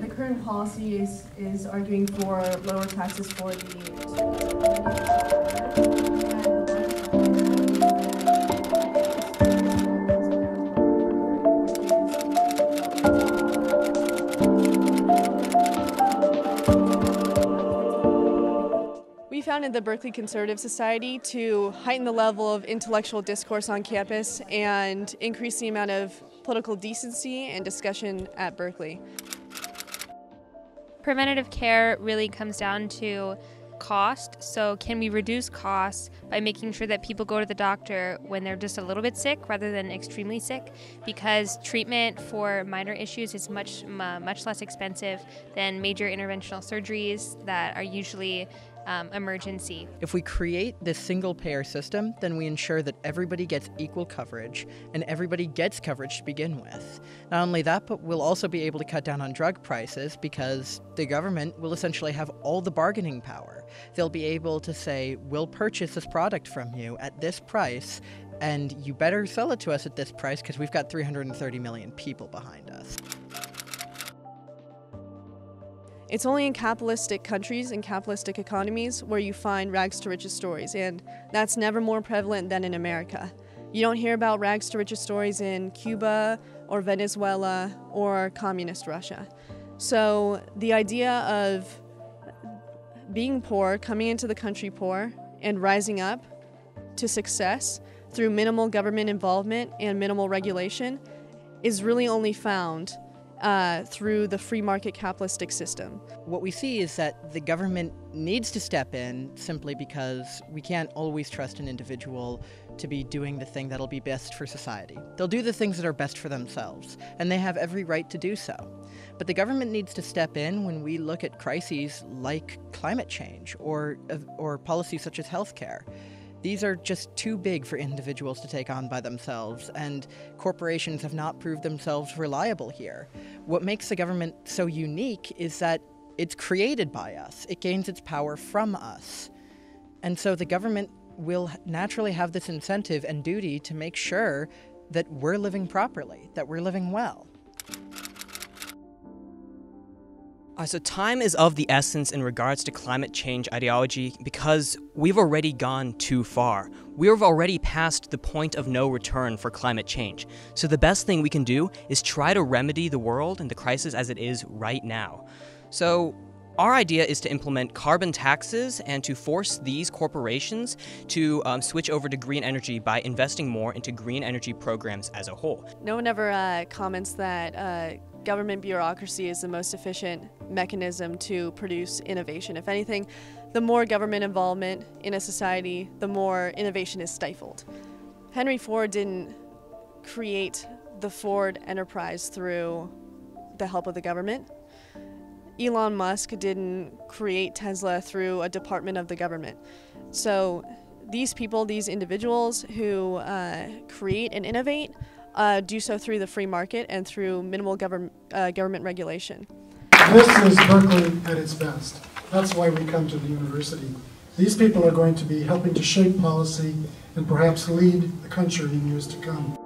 The current policy is arguing for lower taxes for We founded the Berkeley Conservative Society to heighten the level of intellectual discourse on campus and increase the amount of political decency and discussion at Berkeley. Preventative care really comes down to cost, so can we reduce costs by making sure that people go to the doctor when they're just a little bit sick rather than extremely sick, because treatment for minor issues is much less expensive than major interventional surgeries that are usually emergency. If we create this single-payer system, then we ensure that everybody gets equal coverage and everybody gets coverage to begin with. Not only that, but we'll also be able to cut down on drug prices because the government will essentially have all the bargaining power. They'll be able to say, we'll purchase this product from you at this price, and you better sell it to us at this price because we've got 330 million people behind us. It's only in capitalistic countries and capitalistic economies where you find rags to riches stories, and that's never more prevalent than in America. You don't hear about rags to riches stories in Cuba or Venezuela or communist Russia. So the idea of being poor, coming into the country poor, and rising up to success through minimal government involvement and minimal regulation is really only found through the free market capitalistic system. What we see is that the government needs to step in simply because we can't always trust an individual to be doing the thing that'll be best for society. They'll do the things that are best for themselves, and they have every right to do so. But the government needs to step in when we look at crises like climate change or policies such as healthcare. These are just too big for individuals to take on by themselves, and corporations have not proved themselves reliable here. What makes the government so unique is that it's created by us. It gains its power from us. And so the government will naturally have this incentive and duty to make sure that we're living properly, that we're living well. So time is of the essence in regards to climate change ideology because we've already gone too far. We've already passed the point of no return for climate change. So the best thing we can do is try to remedy the world and the crisis as it is right now. So our idea is to implement carbon taxes and to force these corporations to switch over to green energy by investing more into green energy programs as a whole. No one ever comments that government bureaucracy is the most efficient mechanism to produce innovation. If anything, the more government involvement in a society, the more innovation is stifled. Henry Ford didn't create the Ford enterprise through the help of the government. Elon Musk didn't create Tesla through a department of the government. So these people, these individuals who create and innovate, do so through the free market and through minimal government regulation. This is Berkeley at its best. That's why we come to the university. These people are going to be helping to shape policy and perhaps lead the country in years to come.